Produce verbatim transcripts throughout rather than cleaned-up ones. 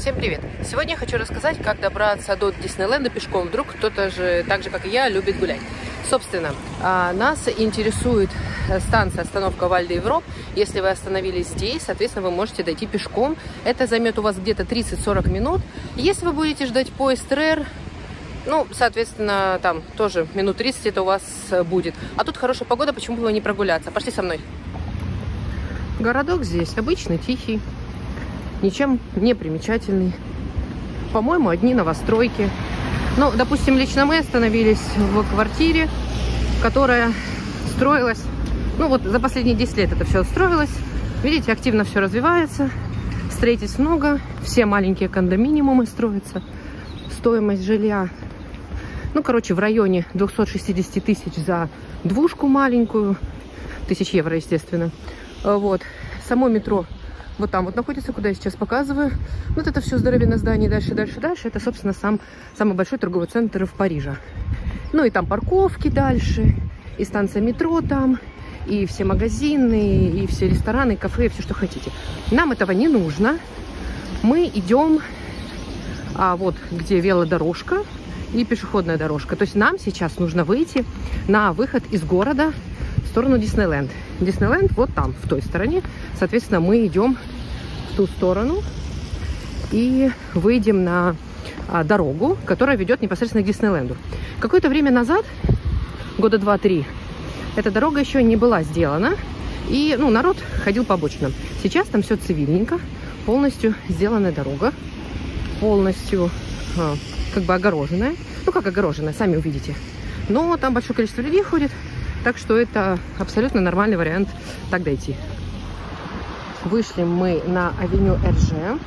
Всем привет! Сегодня я хочу рассказать, как добраться до Диснейленда пешком. Вдруг кто-то же, так же как и я, любит гулять. Собственно, нас интересует станция остановка Val d'Europe. Если вы остановились здесь, соответственно, вы можете дойти пешком. Это займет у вас где-то тридцать-сорок минут. Если вы будете ждать поезд РЭР, ну, соответственно, там тоже минут тридцать это у вас будет. А тут хорошая погода, почему бы не прогуляться? Пошли со мной. Городок здесь обычный, тихий. Ничем не примечательный. По-моему, одни новостройки. Ну, допустим, лично мы остановились в квартире, которая строилась. Ну, вот за последние десять лет это все строилось. Видите, активно все развивается. Строительств много. Все маленькие кондоминиумы строятся. Стоимость жилья, ну, короче, в районе двухсот шестидесяти тысяч за двушку маленькую. Тысяч евро, естественно. Вот. Само метро вот там вот находится, куда я сейчас показываю. Вот это все здоровенное здание, дальше, дальше, дальше. Это, собственно, сам, самый большой торговый центр в Париже. Ну и там парковки дальше, и станция метро там, и все магазины, и все рестораны, и кафе, и все, что хотите. Нам этого не нужно. Мы идем, а вот где велодорожка и пешеходная дорожка. То есть нам сейчас нужно выйти на выход из города в сторону Диснейленд. Диснейленд вот там, в той стороне. Соответственно, мы идем в ту сторону и выйдем на а, дорогу, которая ведет непосредственно к Диснейленду. Какое-то время назад, года два-три, эта дорога еще не была сделана. И ну, народ ходил по обочинам. Сейчас там все цивильненько, полностью сделанная дорога, полностью а, как бы огороженная. Ну, как огороженная, сами увидите. Но там большое количество людей ходит. Так что это абсолютно нормальный вариант так дойти. Вышли мы на авеню Эрже.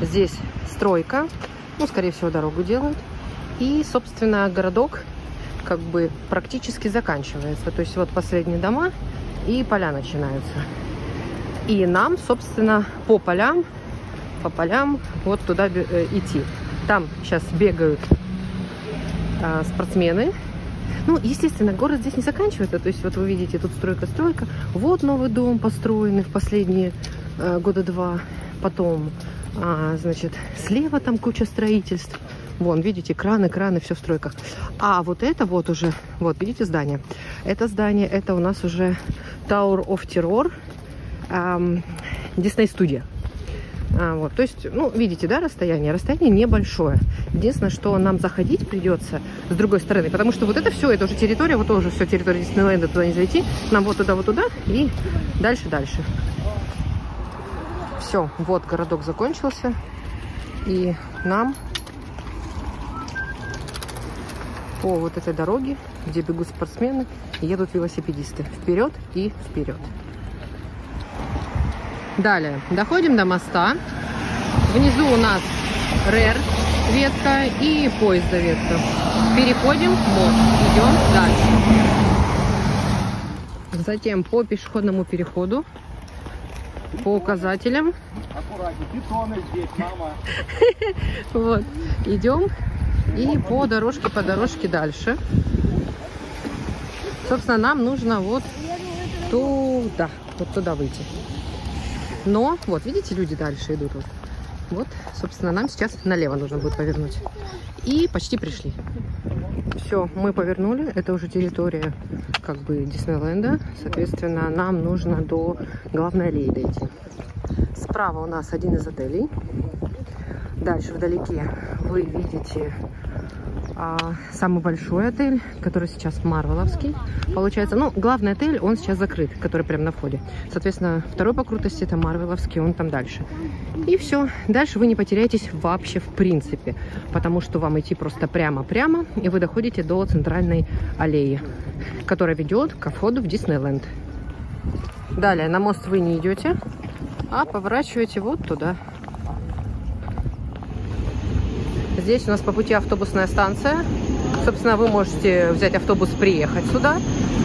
Здесь стройка. Ну, скорее всего, дорогу делают. И, собственно, городок как бы практически заканчивается. То есть вот последние дома и поля начинаются. И нам, собственно, по полям, по полям вот туда идти. Там сейчас бегают а, спортсмены. Ну, естественно, город здесь не заканчивается. То есть, вот вы видите, тут стройка-стройка. Вот новый дом построенный в последние э, года два. Потом, а, значит, слева там куча строительств. Вон, видите, краны, краны, все в стройках. А вот это вот уже, вот, видите, здание. Это здание, это у нас уже Tower of Terror эм, Disney Studio. А, вот, то есть, ну, видите, да, расстояние? Расстояние небольшое. Единственное, что нам заходить придется с другой стороны, потому что вот это все, это уже территория, вот тоже все территория Диснейленда, туда не зайти. Нам вот туда, вот туда и дальше-дальше. Все, вот городок закончился. И нам по вот этой дороге, где бегут спортсмены, едут велосипедисты. Вперед и вперед. Далее, доходим до моста. Внизу у нас РЭР ветка и поезда ветка. Переходим мост, идем дальше. Затем по пешеходному переходу, по указателям. Аккуратнее, бетоны здесь, мама. Вот, идем и по дорожке, по дорожке дальше. Собственно, нам нужно вот туда, вот туда выйти. Но, вот, видите, люди дальше идут. Вот. вот, собственно, нам сейчас налево нужно будет повернуть. И почти пришли. Все, мы повернули. Это уже территория, как бы, Диснейленда. Соответственно, нам нужно до главной аллеи дойти. Справа у нас один из отелей. Дальше, вдалеке, вы видите а, самый большой отель, который сейчас Марвеловский. Получается, ну, главный отель, он сейчас закрыт, который прямо на входе. Соответственно, второй по крутости, это Марвеловский, он там дальше. И все. Дальше вы не потеряетесь вообще в принципе, потому что вам идти просто прямо-прямо, и вы доходите до центральной аллеи, которая ведет ко входу в Диснейленд. Далее, на мост вы не идете, а поворачиваете вот туда. Здесь у нас по пути автобусная станция. Собственно, вы можете взять автобус, приехать сюда.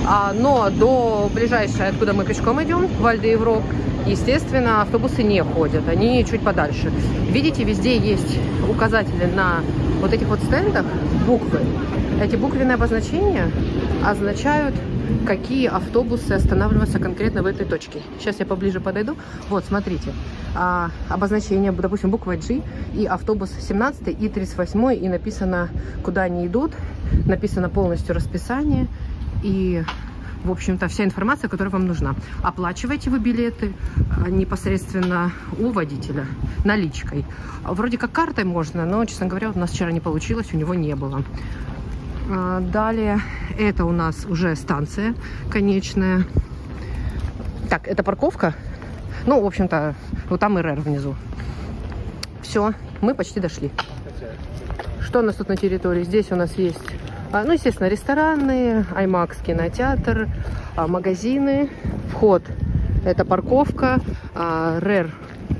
А, но до ближайшей, откуда мы пешком идем, Val d'Europe, естественно, автобусы не ходят. Они чуть подальше. Видите, везде есть указатели на вот этих вот стендах, буквы. Эти буквенные обозначения означают, какие автобусы останавливаются конкретно в этой точке. Сейчас я поближе подойду. Вот, смотрите. а, обозначение, допустим, буква джи, и автобус семнадцатый и тридцать восьмой, и написано, куда они идут, написано полностью расписание, и, в общем-то, вся информация, которая вам нужна. Оплачиваете вы билеты непосредственно у водителя, наличкой. Вроде как картой можно, но, честно говоря, у нас вчера не получилось, у него не было. Далее, это у нас уже станция конечная. Так, это парковка. Ну, в общем-то, вот там и РЭР внизу. Все, мы почти дошли. Что у нас тут на территории? Здесь у нас есть, ну, естественно, рестораны, аймакс, кинотеатр, магазины. Вход – это парковка. РЭР,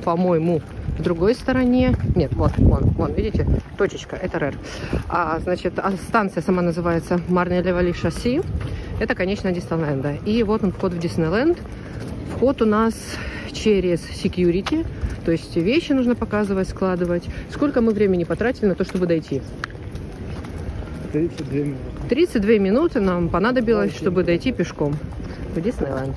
по-моему, в другой стороне. Нет, вот, вон, вон, видите, точечка, это РЭР. А, значит, станция сама называется Marne-la-Vallée Chessy. Это конечная Диснейленда. И вот он, вход в Диснейленд. Вход у нас через security, то есть вещи нужно показывать, складывать. Сколько мы времени потратили на то, чтобы дойти? тридцать две минуты. тридцать две минуты нам понадобилось, чтобы дойти пешком в Диснейленд.